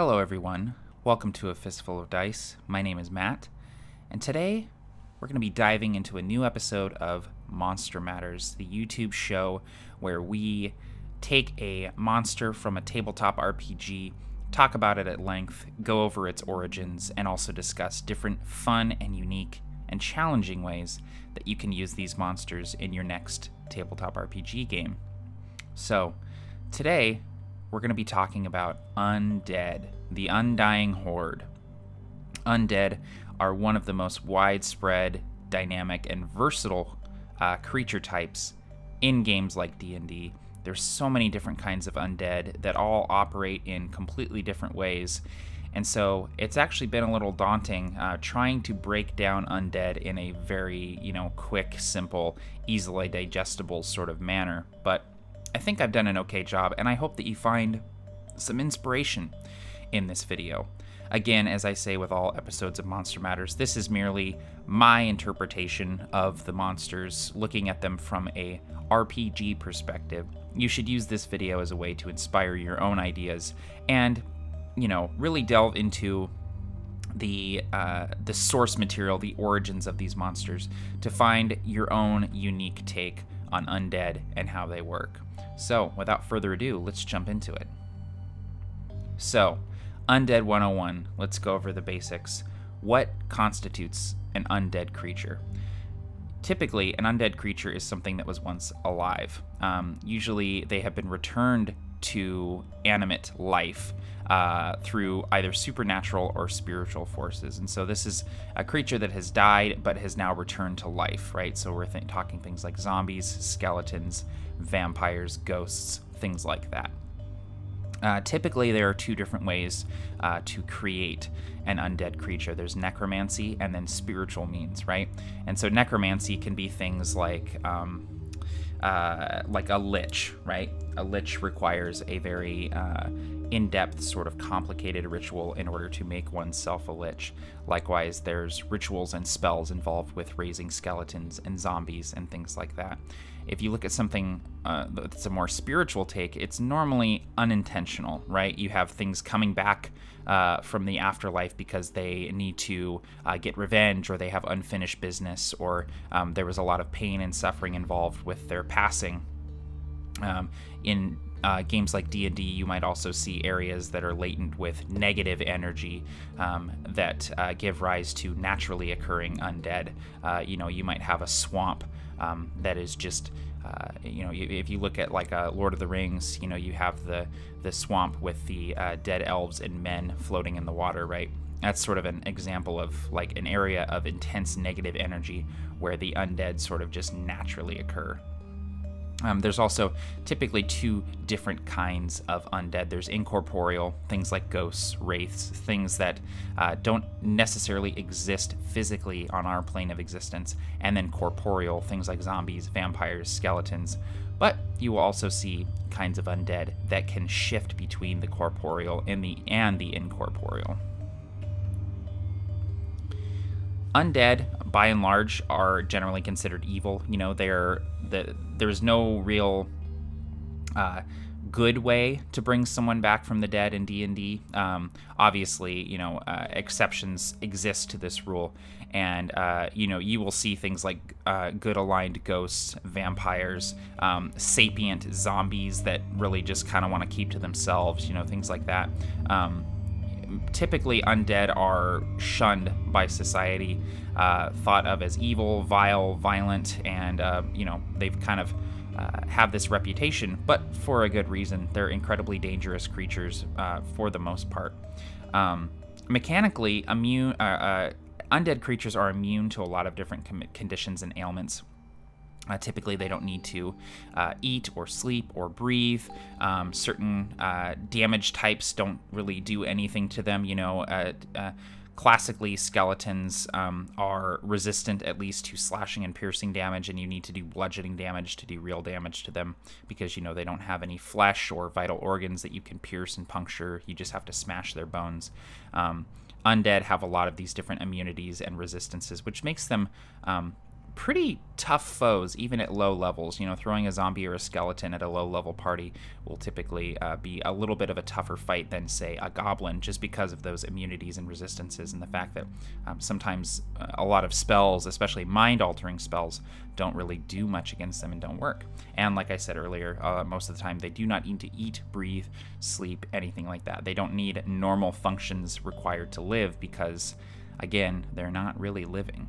Hello everyone, welcome to A Fistful of Dice. My name is Matt, and today we're going to be diving into a new episode of Monster Matters, the YouTube show where we take a monster from a tabletop RPG, talk about it at length, go over its origins, and also discuss different fun and unique and challenging ways that you can use these monsters in your next tabletop RPG game. So, today, we're going to be talking about undead, the undying horde. Undead are one of the most widespread, dynamic, and versatile creature types in games like D&D. There's so many different kinds of undead that all operate in completely different ways, and so it's actually been a little daunting trying to break down undead in a very, quick, simple, easily digestible sort of manner, but I think I've done an okay job, and I hope that you find some inspiration in this video. Again, as I say with all episodes of Monster Matters, this is merely my interpretation of the monsters, looking at them from a RPG perspective. You should use this video as a way to inspire your own ideas and, really delve into the source material, the origins of these monsters, to find your own unique take on undead and how they work. So, without further ado, let's jump into it. So, Undead 101, let's go over the basics. What constitutes an undead creature? Typically, an undead creature is something that was once alive. Usually, they have been returned to animate life through either supernatural or spiritual forces. And so this is a creature that has died but has now returned to life, right? So we're talking things like zombies, skeletons, vampires, ghosts, things like that. Typically, there are two different ways to create an undead creature. There's necromancy and then spiritual means, right? And so necromancy can be things like a lich, right? A lich requires a very in-depth, sort of complicated ritual in order to make oneself a lich. Likewise, there's rituals and spells involved with raising skeletons and zombies and things like that. If you look at something that's a more spiritual take, it's normally unintentional, right? You have things coming back from the afterlife because they need to get revenge, or they have unfinished business, or there was a lot of pain and suffering involved with their passing. In games like D&D, you might also see areas that are latent with negative energy that give rise to naturally occurring undead. You might have a swamp that is just, if you look at like Lord of the Rings, you have the swamp with the dead elves and men floating in the water, right? That's sort of an example of like an area of intense negative energy where the undead sort of just naturally occur. There's also typically two different kinds of undead. There's incorporeal, things like ghosts, wraiths, things that don't necessarily exist physically on our plane of existence, and then corporeal, things like zombies, vampires, skeletons. But you will also see kinds of undead that can shift between the corporeal and the incorporeal. Undead, by and large, are generally considered evil. There's no real good way to bring someone back from the dead in D&D. Obviously, exceptions exist to this rule, and you will see things like good-aligned ghosts, vampires, sapient zombies that really just kind of want to keep to themselves, things like that. Typically, undead are shunned by society, thought of as evil, vile, violent, and, they've kind of have this reputation, but for a good reason. They're incredibly dangerous creatures for the most part. Mechanically, undead creatures are immune to a lot of different conditions and ailments. Typically, they don't need to eat or sleep or breathe. Certain damage types don't really do anything to them. Classically, skeletons are resistant at least to slashing and piercing damage, and you need to do bludgeoning damage to do real damage to them because, they don't have any flesh or vital organs that you can pierce and puncture. You just have to smash their bones. Undead have a lot of these different immunities and resistances, which makes them pretty tough foes, even at low levels. You know, throwing a zombie or a skeleton at a low-level party will typically be a little bit of a tougher fight than, say, a goblin, just because of those immunities and resistances and the fact that sometimes a lot of spells, especially mind-altering spells, don't really do much against them and don't work. And like I said earlier, most of the time they do not need to eat, breathe, sleep, anything like that. They don't need normal functions required to live because, again, they're not really living.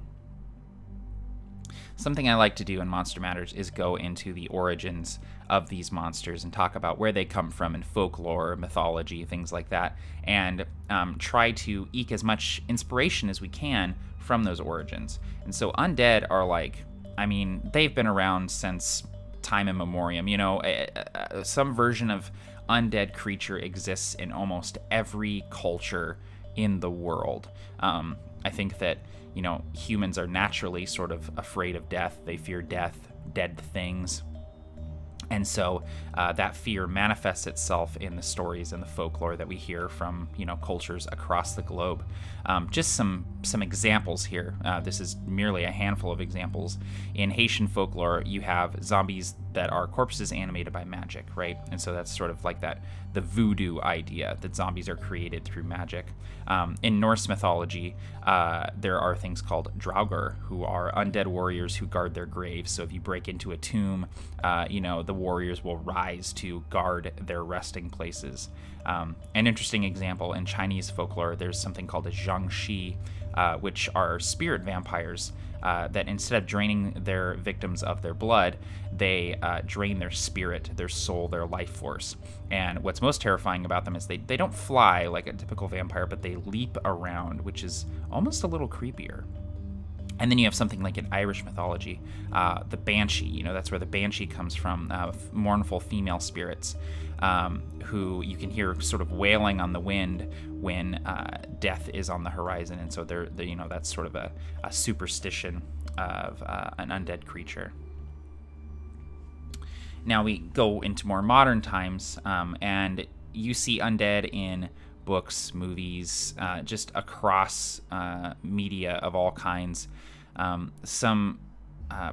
Something I like to do in Monster Matters is go into the origins of these monsters and talk about where they come from in folklore, mythology, things like that, and try to eke as much inspiration as we can from those origins. And so undead are like, I mean, they've been around since time immemorial. You know, some version of undead creature exists in almost every culture in the world. I think that, you know, humans are naturally sort of afraid of death. They fear death, dead things. And so that fear manifests itself in the stories and the folklore that we hear from, you know, cultures across the globe. Just some examples here. This is merely a handful of examples. In Haitian folklore, you have zombies that are corpses animated by magic, right? And so that's sort of like that, the voodoo idea that zombies are created through magic. In Norse mythology, there are things called draugr, who are undead warriors who guard their graves. So if you break into a tomb, you know, the warriors will rise to guard their resting places. An interesting example, in Chinese folklore, there's something called a jiangshi, which are spirit vampires that instead of draining their victims of their blood, they drain their spirit, their soul, their life force. And what's most terrifying about them is they don't fly like a typical vampire, but they leap around, which is almost a little creepier. And then you have something like in Irish mythology, the Banshee. You know, that's where the Banshee comes from, mournful female spirits who you can hear sort of wailing on the wind when death is on the horizon. And so, they're, you know, that's sort of a superstition of an undead creature. Now we go into more modern times, and you see undead in books, movies, just across media of all kinds. Some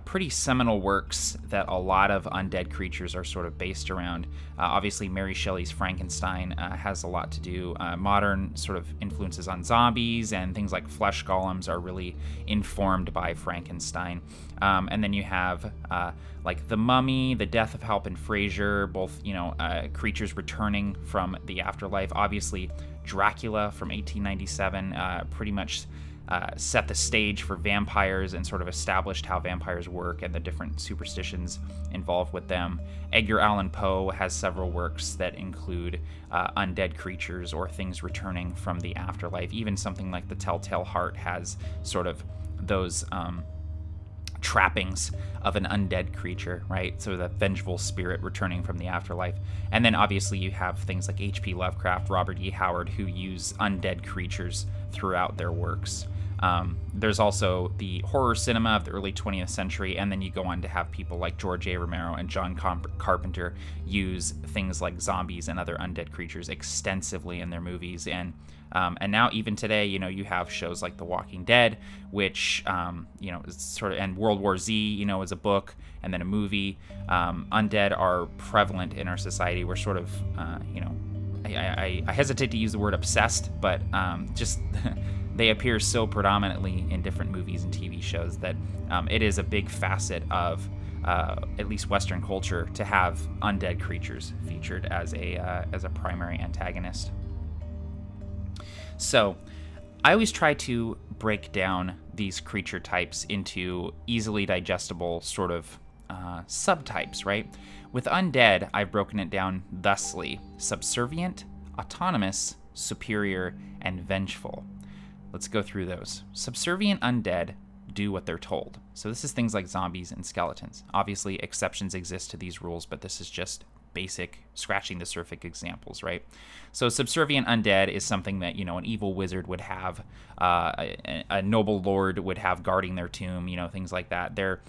pretty seminal works that a lot of undead creatures are sort of based around. Obviously, Mary Shelley's Frankenstein has a lot to do. Modern sort of influences on zombies and things like flesh golems are really informed by Frankenstein. And then you have like The Mummy, The Death of Halpin Fraser, both, you know, creatures returning from the afterlife. Obviously, Dracula from 1897 pretty much set the stage for vampires and sort of established how vampires work and the different superstitions involved with them. Edgar Allan Poe has several works that include undead creatures or things returning from the afterlife. Even something like The Tell-Tale Heart has sort of those trappings of an undead creature, right? So the vengeful spirit returning from the afterlife. And then obviously you have things like H.P. Lovecraft, Robert E. Howard, who use undead creatures throughout their works. There's also the horror cinema of the early 20th century, and then you go on to have people like George A. Romero and John Carpenter use things like zombies and other undead creatures extensively in their movies. And now even today, you know, you have shows like The Walking Dead, which, you know, is sort of, and World War Z, you know, is a book and then a movie. Undead are prevalent in our society. We're sort of, you know, I hesitate to use the word obsessed, but just... They appear so predominantly in different movies and TV shows that it is a big facet of at least Western culture to have undead creatures featured as a primary antagonist. So I always try to break down these creature types into easily digestible sort of subtypes, right? With undead, I've broken it down thusly: subservient, autonomous, superior, and vengeful. Let's go through those. Subservient undead do what they're told. So this is things like zombies and skeletons. Obviously, exceptions exist to these rules, but this is just basic, scratching the surface examples, right? So subservient undead is something that, you know, an evil wizard would have, a noble lord would have guarding their tomb, you know, things like that. They're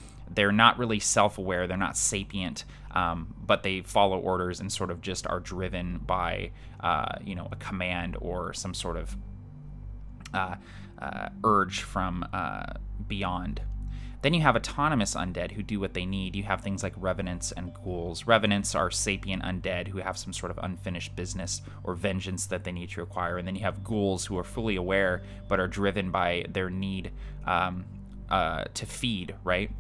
not really self-aware, they're not sapient, but they follow orders and sort of just are driven by, you know, a command or some sort of urge from beyond. Then you have autonomous undead who do what they need. You have things like revenants and ghouls. Revenants are sapient undead who have some sort of unfinished business or vengeance that they need to acquire. And then you have ghouls who are fully aware but are driven by their need to feed, right?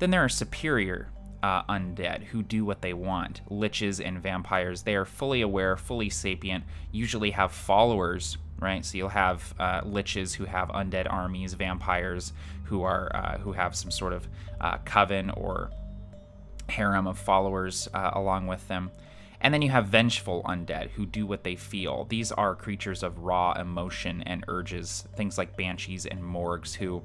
Then there are superior undead who do what they want. Liches and vampires, they are fully aware, fully sapient, usually have followers, right? So you'll have liches who have undead armies, vampires who are who have some sort of coven or harem of followers along with them. And then you have vengeful undead who do what they feel. These are creatures of raw emotion and urges, things like banshees and morgs who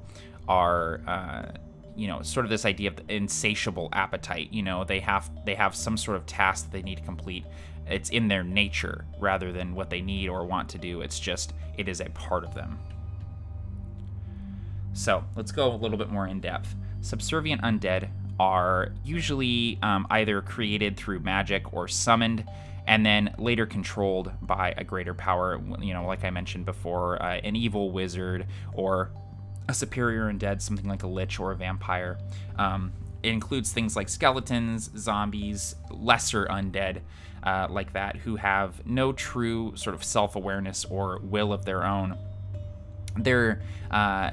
are you know, sort of this idea of insatiable appetite. You know, they have some sort of task that they need to complete. It's in their nature rather than what they need or want to do. It's just, it is a part of them. So let's go a little bit more in depth. Subservient undead are usually either created through magic or summoned, and then later controlled by a greater power. You know, like I mentioned before, an evil wizard or a superior undead, something like a lich or a vampire. It includes things like skeletons, zombies, lesser undead like that, who have no true sort of self-awareness or will of their own. They're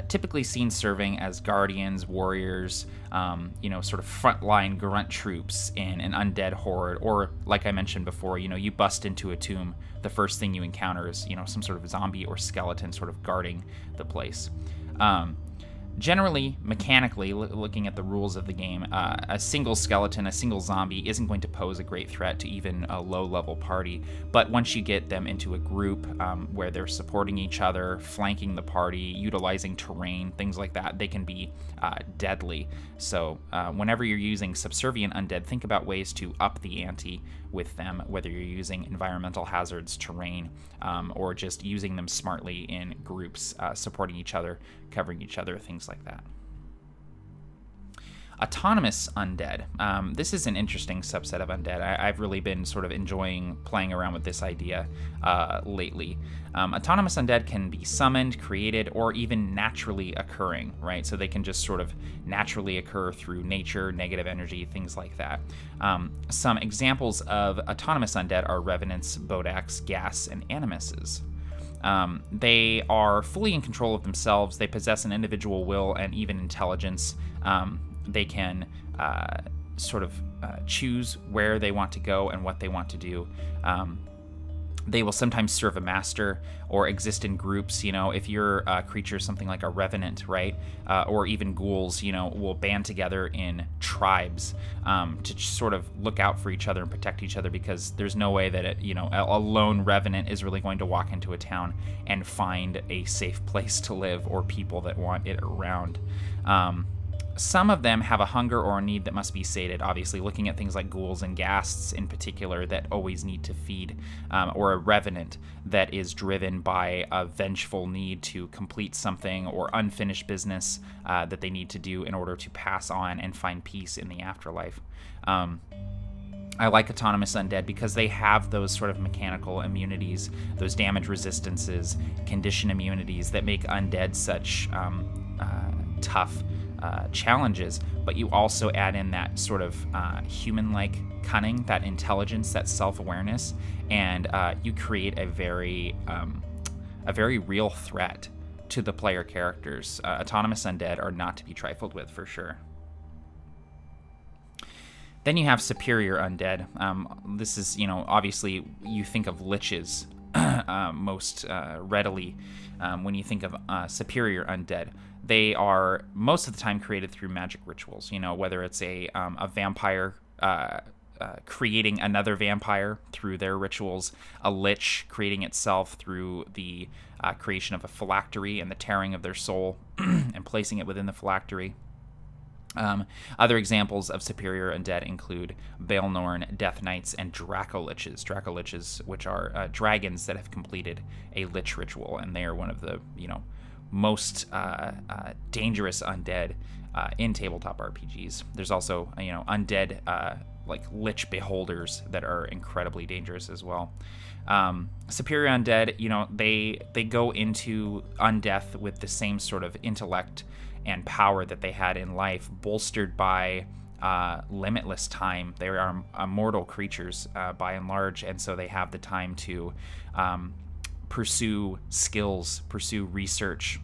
typically seen serving as guardians, warriors, you know, sort of frontline grunt troops in an undead horde, or like I mentioned before, you know, you bust into a tomb, the first thing you encounter is, you know, some sort of zombie or skeleton sort of guarding the place. Generally, mechanically, looking at the rules of the game, a single skeleton, a single zombie isn't going to pose a great threat to even a low-level party, but once you get them into a group where they're supporting each other, flanking the party, utilizing terrain, things like that, they can be deadly. So whenever you're using subservient undead, think about ways to up the ante with them, whether you're using environmental hazards, terrain, or just using them smartly in groups, supporting each other, covering each other, things like that. Autonomous undead. This is an interesting subset of undead. I've really been sort of enjoying playing around with this idea lately. Autonomous undead can be summoned, created, or even naturally occurring, right? So they can just sort of naturally occur through nature, negative energy, things like that. Some examples of autonomous undead are revenants, bodaks, ghasts, and animuses. They are fully in control of themselves. They possess an individual will and even intelligence. They can sort of choose where they want to go and what they want to do. They will sometimes serve a master or exist in groups. You know, if you're a creature, something like a revenant, right? Or even ghouls, you know, will band together in tribes to sort of look out for each other and protect each other, because there's no way that, you know, a lone revenant is really going to walk into a town and find a safe place to live or people that want it around. Some of them have a hunger or a need that must be sated, obviously, looking at things like ghouls and ghasts in particular that always need to feed, or a revenant that is driven by a vengeful need to complete something or unfinished business that they need to do in order to pass on and find peace in the afterlife. I like autonomous undead because they have those sort of mechanical immunities, those damage resistances, condition immunities that make undead such tough challenges, but you also add in that sort of human-like cunning, that intelligence, that self-awareness, and you create a very real threat to the player characters. Autonomous undead are not to be trifled with, for sure. Then you have superior undead. This is, you know, obviously you think of liches most readily when you think of superior undead. They are most of the time created through magic rituals, you know, whether it's a vampire creating another vampire through their rituals, a lich creating itself through the creation of a phylactery and the tearing of their soul and placing it within the phylactery. Other examples of superior undead include Baelnorn, Death Knights, and Dracoliches. Dracoliches, which are dragons that have completed a lich ritual, and they are one of the, you know, most dangerous undead in tabletop RPGs. There's also, you know, undead like lich beholders that are incredibly dangerous as well. Superior undead, you know, they go into undeath with the same sort of intellect and power that they had in life, bolstered by limitless time. They are immortal creatures by and large, and so they have the time to pursue skills, pursue research,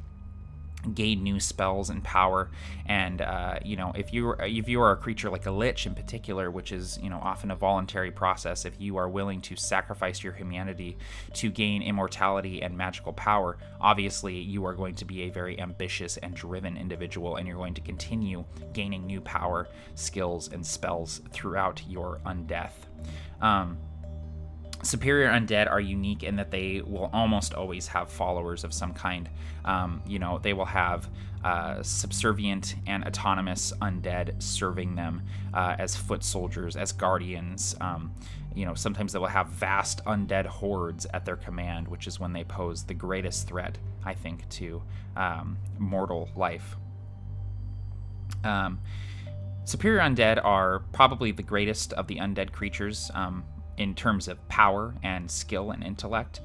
gain new spells and power. And you know, if you are a creature like a lich in particular, which is, you know, often a voluntary process, if you are willing to sacrifice your humanity to gain immortality and magical power, obviously you are going to be a very ambitious and driven individual, and you're going to continue gaining new power, skills, and spells throughout your undeath. Superior undead are unique in that they will almost always have followers of some kind. You know, they will have subservient and autonomous undead serving them as foot soldiers, as guardians. You know, sometimes they will have vast undead hordes at their command, which is when they pose the greatest threat, I think, to mortal life. Superior undead are probably the greatest of the undead creatures. In terms of power and skill and intellect,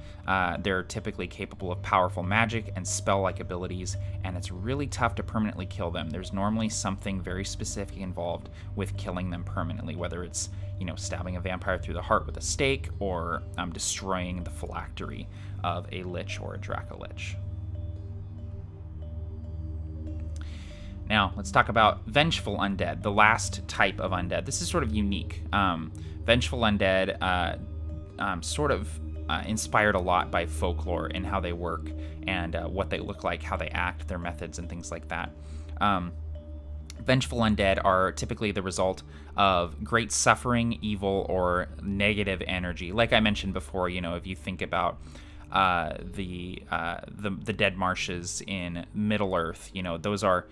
they're typically capable of powerful magic and spell-like abilities, and it's really tough to permanently kill them. There's normally something very specific involved with killing them permanently, whether it's, you know, stabbing a vampire through the heart with a stake, or destroying the phylactery of a lich or a dracolich. Now, let's talk about vengeful undead, the last type of undead. This is sort of unique. Vengeful undead sort of inspired a lot by folklore in how they work and what they look like, how they act, their methods, and things like that. Vengeful undead are typically the result of great suffering, evil, or negative energy. Like I mentioned before, you know, if you think about the dead marshes in Middle Earth, you know, those are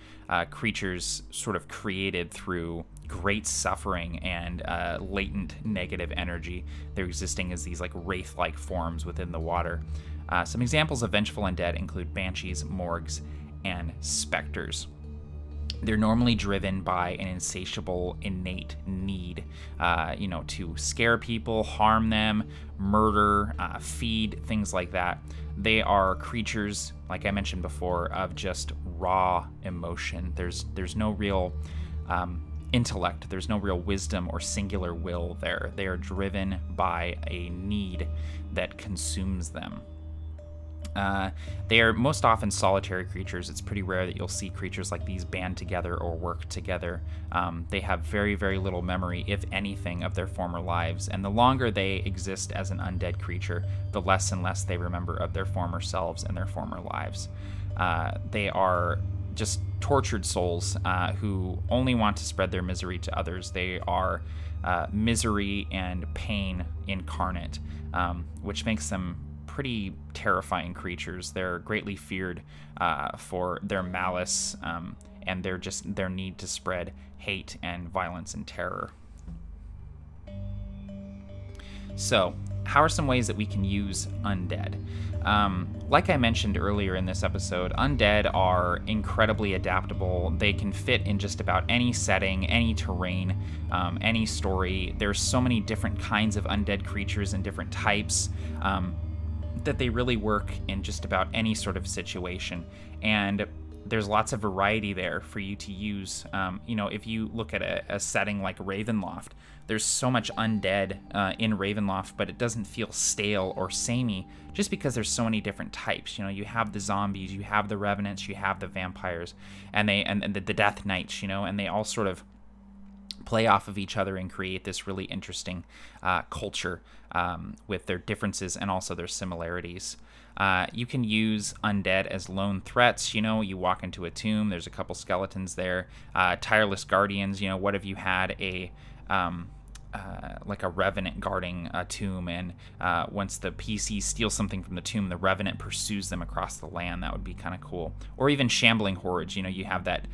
creatures sort of created through great suffering and latent negative energy. They're existing as these like wraith-like forms within the water. Some examples of vengeful undead include banshees, morgs, and specters. They're normally driven by an insatiable, innate need, you know, to scare people, harm them, murder, feed, things like that. They are creatures, like I mentioned before, of just raw emotion. There's no real intellect. There's no real wisdom or singular will there. They are driven by a need that consumes them. They are most often solitary creatures. It's pretty rare that you'll see creatures like these band together or work together. They have very, very little memory, if anything, of their former lives. And the longer they exist as an undead creature, the less and less they remember of their former selves and their former lives. They are just tortured souls who only want to spread their misery to others. They are misery and pain incarnate, which makes them pretty terrifying creatures. They're greatly feared for their malice and their need to spread hate and violence and terror. So, how are some ways that we can use undead? Like I mentioned earlier in this episode, undead are incredibly adaptable. They can fit in just about any setting, any terrain, any story. There's so many different kinds of undead creatures and different types. That they really work in just about any sort of situation, and there's lots of variety there for you to use. You know, if you look at a setting like Ravenloft, there's so much undead in Ravenloft, but it doesn't feel stale or samey just because there's so many different types. You know, you have the zombies, you have the revenants, you have the vampires, and the death knights, you know, and they all sort of play off of each other and create this really interesting culture with their differences and also their similarities. You can use undead as lone threats. You know, you walk into a tomb, there's a couple skeletons there. Tireless guardians, you know, what if you had a like a revenant guarding a tomb, and once the PC steals something from the tomb, the revenant pursues them across the land? That would be kind of cool. Or even shambling hordes. You know, you have that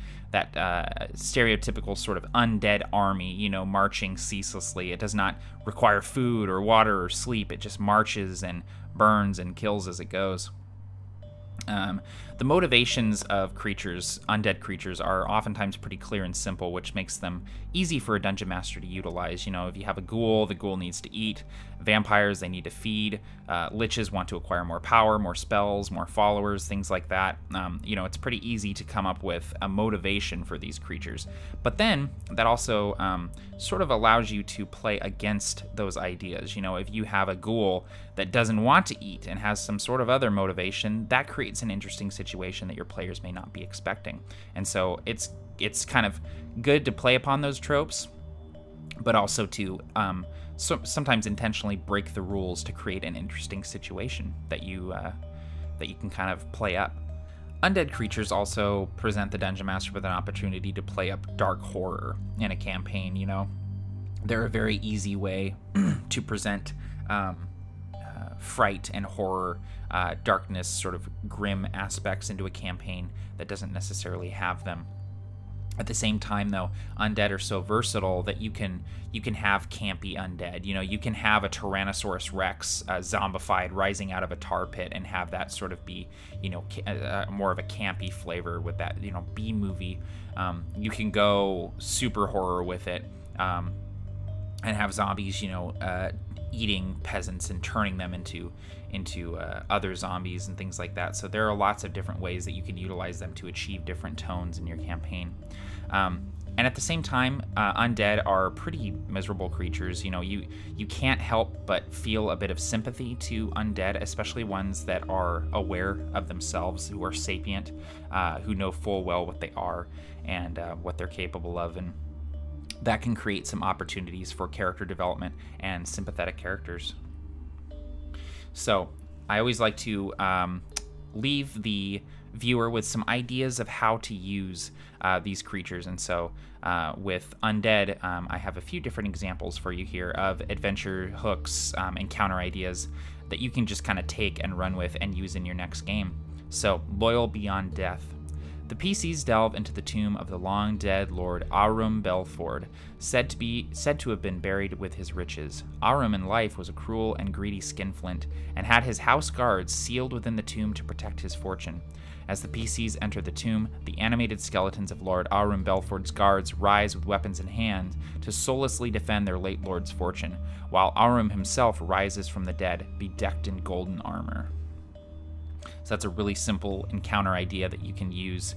stereotypical sort of undead army, you know, marching ceaselessly. It does not require food or water or sleep. It just marches and burns and kills as it goes. The motivations of creatures, undead creatures, are oftentimes pretty clear and simple, which makes them easy for a dungeon master to utilize. You know, if you have a ghoul, the ghoul needs to eat. Vampires, they need to feed. Liches want to acquire more power, more spells, more followers, things like that. You know, it's pretty easy to come up with a motivation for these creatures. But then that also sort of allows you to play against those ideas. You know, if you have a ghoul that doesn't want to eat and has some sort of other motivation, that creates an interesting situation that your players may not be expecting. And so it's kind of good to play upon those tropes, but also to sometimes intentionally break the rules to create an interesting situation that you can kind of play up. Undead creatures also present the dungeon master with an opportunity to play up dark horror in a campaign. You know, they're a very easy way to present fright and horror, darkness, sort of grim aspects into a campaign that doesn't necessarily have them. At the same time, though, undead are so versatile that you can have campy undead. You know, you can have a Tyrannosaurus Rex zombified rising out of a tar pit and have that sort of be, you know, more of a campy flavor with that, you know, B-movie. You can go super horror with it and have zombies, you know, eating peasants and turning them into other zombies and things like that. So there are lots of different ways that you can utilize them to achieve different tones in your campaign. And at the same time, undead are pretty miserable creatures. You know, you can't help but feel a bit of sympathy to undead, especially ones that are aware of themselves, who are sapient, who know full well what they are and what they're capable of. And that can create some opportunities for character development and sympathetic characters. So I always like to leave the viewer with some ideas of how to use these creatures. And so with undead, I have a few different examples for you here of adventure hooks, encounter ideas that you can just kind of take and run with and use in your next game. So, Loyal Beyond Death. The PCs delve into the tomb of the long-dead Lord Arum Belford, said to have been buried with his riches. Arum in life was a cruel and greedy skinflint, and had his house guards sealed within the tomb to protect his fortune. As the PCs enter the tomb, the animated skeletons of Lord Arum Belford's guards rise with weapons in hand to soullessly defend their late lord's fortune, while Arum himself rises from the dead, bedecked in golden armor. So that's a really simple encounter idea that you can use,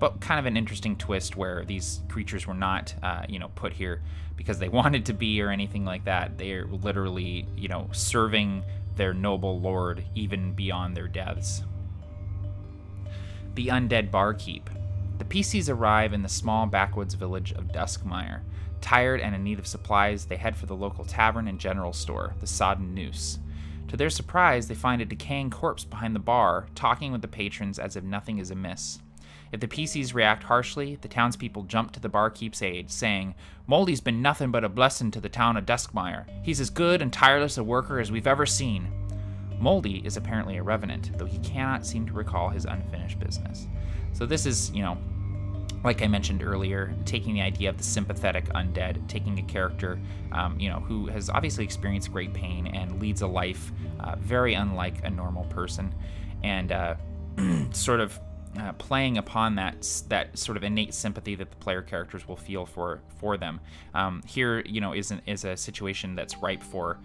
but kind of an interesting twist where these creatures were not, you know, put here because they wanted to be or anything like that. They're literally, you know, serving their noble lord even beyond their deaths. The Undead Barkeep. The PCs arrive in the small backwoods village of Duskmire. Tired and in need of supplies, they head for the local tavern and general store, the Sodden Noose. To their surprise, they find a decaying corpse behind the bar, talking with the patrons as if nothing is amiss. If the PCs react harshly, the townspeople jump to the barkeep's aid, saying, "Moldy's been nothing but a blessing to the town of Duskmire. He's as good and tireless a worker as we've ever seen." Moldy is apparently a revenant, though he cannot seem to recall his unfinished business. So this is, you know, like I mentioned earlier, taking the idea of the sympathetic undead, taking a character, you know, who has obviously experienced great pain and leads a life very unlike a normal person, and sort of playing upon that sort of innate sympathy that the player characters will feel for them. Here, you know, is a situation that's ripe for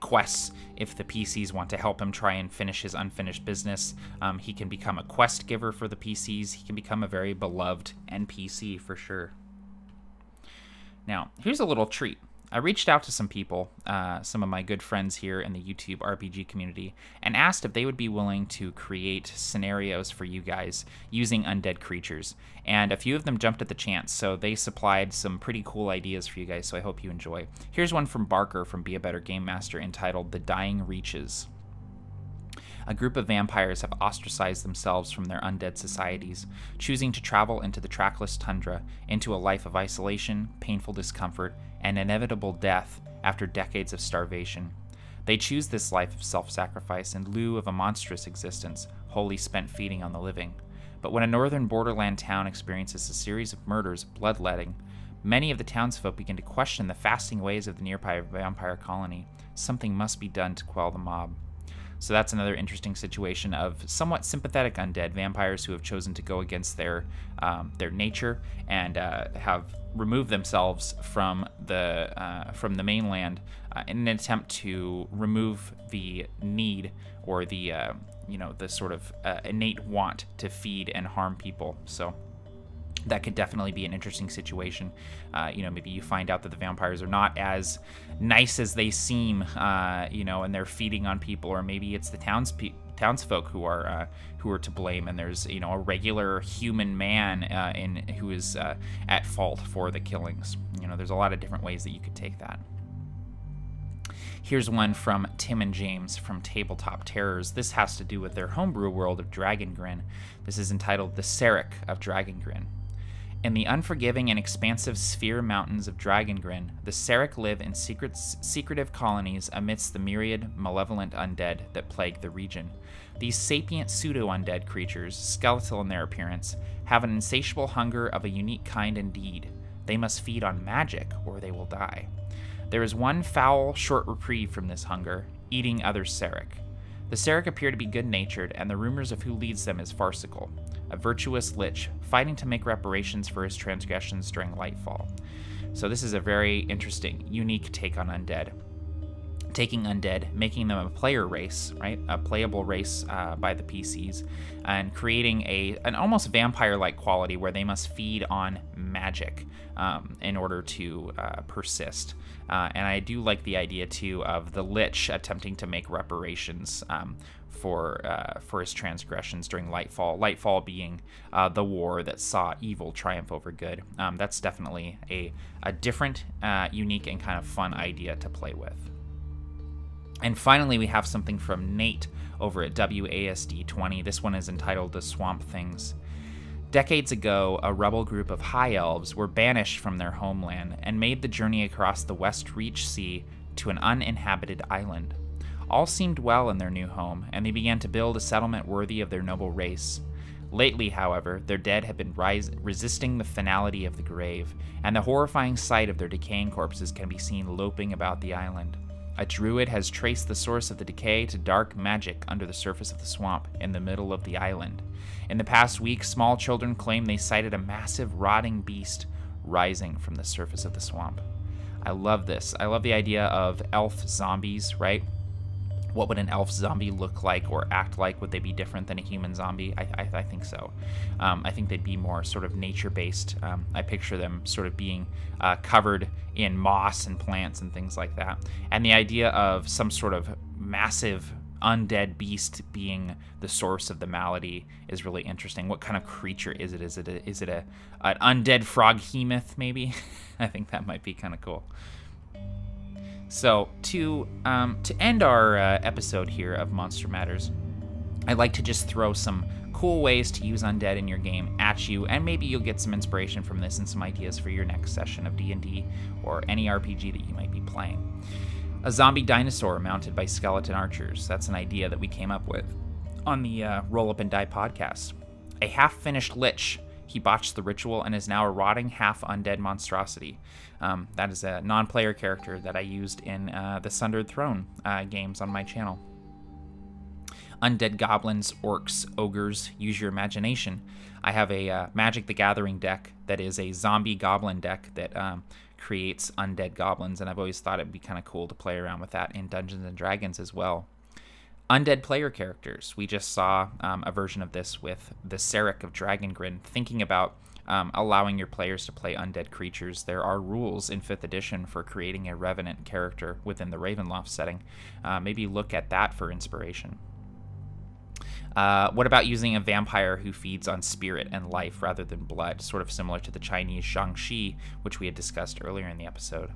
quests. If the PCs want to help him try and finish his unfinished business, he can become a quest giver for the PCs. He can become a very beloved NPC for sure. Now, here's a little treat. I reached out to some people, some of my good friends here in the YouTube RPG community, and asked if they would be willing to create scenarios for you guys using undead creatures. And a few of them jumped at the chance, so they supplied some pretty cool ideas for you guys, so I hope you enjoy. Here's one from Barker from Be a Better Game Master entitled The Dying Reaches. A group of vampires have ostracized themselves from their undead societies, choosing to travel into the trackless tundra, into a life of isolation, painful discomfort, and inevitable death after decades of starvation. They choose this life of self-sacrifice in lieu of a monstrous existence, wholly spent feeding on the living. But when a northern borderland town experiences a series of murders, bloodletting, many of the townsfolk begin to question the fasting ways of the nearby vampire colony. Something must be done to quell the mob. So that's another interesting situation of somewhat sympathetic undead vampires who have chosen to go against their nature and have removed themselves from the mainland in an attempt to remove the need or the the sort of innate want to feed and harm people. So that could definitely be an interesting situation. Maybe you find out that the vampires are not as nice as they seem, and they're feeding on people, or maybe it's the townsfolk who are to blame, and there's a regular human man who is at fault for the killings. There's a lot of different ways that you could take that. Here's one from Tim and James from Tabletop Terrors. This has to do with their homebrew world of Dragon Grin. This is entitled The Seric of Dragon Grin. In the unforgiving and expansive sphere mountains of Dragon Grin, the Seric live in secretive colonies amidst the myriad malevolent undead that plague the region. These sapient pseudo-undead creatures, skeletal in their appearance, have an insatiable hunger of a unique kind indeed. They must feed on magic or they will die. There is one foul, short reprieve from this hunger, eating other Seric. The Seric appear to be good-natured, and the rumors of who leads them is farcical. A virtuous lich, fighting to make reparations for his transgressions during Lightfall. So this is a very interesting, unique take on undead. Taking undead, making them a player race, right? A playable race by the PCs, and creating an almost vampire-like quality where they must feed on magic in order to persist. And I do like the idea, too, of the Lich attempting to make reparations for his transgressions during Lightfall. Lightfall being the war that saw evil triumph over good. That's definitely a different, unique, and kind of fun idea to play with. And finally, we have something from Nate over at WASD20. This one is entitled The Swamp Things. Decades ago, a rebel group of high elves were banished from their homeland and made the journey across the West Reach Sea to an uninhabited island. All seemed well in their new home, and they began to build a settlement worthy of their noble race. Lately, however, their dead have been resisting the finality of the grave, and the horrifying sight of their decaying corpses can be seen loping about the island. A druid has traced the source of the decay to dark magic under the surface of the swamp in the middle of the island. In the past week, small children claim they sighted a massive rotting beast rising from the surface of the swamp. I love this. I love the idea of elf zombies, right? What would an elf zombie look like or act like? Would they be different than a human zombie? I think so. I think they'd be more sort of nature-based. I picture them sort of being covered in moss and plants and things like that. And the idea of some sort of massive undead beast being the source of the malady is really interesting. What kind of creature is it? Is it an undead frog hemoth, maybe? I think that might be kind of cool. So to end our episode here of Monster Matters, I'd like to just throw some cool ways to use undead in your game at you, and maybe you'll get some inspiration from this and some ideas for your next session of D&D or any RPG that you might be playing. A zombie dinosaur mounted by skeleton archers. That's an idea that we came up with on the Roll Up and Die podcast. A half-finished lich. He botched the ritual and is now a rotting half-undead monstrosity. That is a non-player character that I used in the Sundered Throne games on my channel. Undead goblins, orcs, ogres, use your imagination. I have a Magic the Gathering deck that is a zombie goblin deck that creates undead goblins, and I've always thought it'd be kind of cool to play around with that in Dungeons & Dragons as well. Undead player characters. We just saw a version of this with the Seric of Dragon Grin, thinking about allowing your players to play undead creatures. There are rules in 5th edition for creating a Revenant character within the Ravenloft setting. Maybe look at that for inspiration. What about using a vampire who feeds on spirit and life rather than blood, sort of similar to the Chinese jiangshi, which we had discussed earlier in the episode?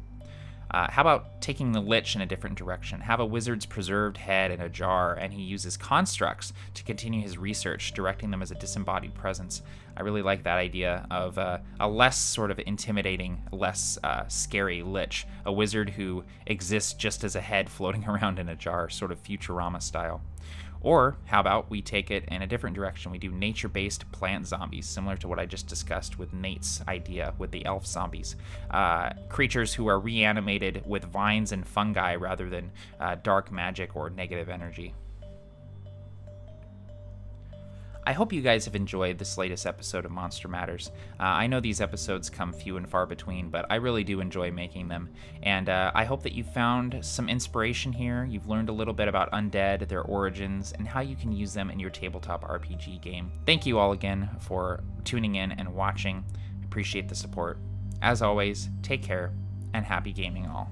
How about taking the Lich in a different direction? Have a wizard's preserved head in a jar, and he uses constructs to continue his research, directing them as a disembodied presence. I really like that idea of a less sort of intimidating, less scary Lich. A wizard who exists just as a head floating around in a jar, sort of Futurama style. Or, how about we take it in a different direction? We do nature-based plant zombies, similar to what I just discussed with Nate's idea with the elf zombies. Creatures who are reanimated with vines and fungi rather than dark magic or negative energy. I hope you guys have enjoyed this latest episode of Monster Matters. I know these episodes come few and far between, but I really do enjoy making them, and I hope that you found some inspiration here. You've learned a little bit about undead, their origins, and how you can use them in your tabletop RPG game. Thank you all again for tuning in and watching. I appreciate the support. As always, take care, and happy gaming all.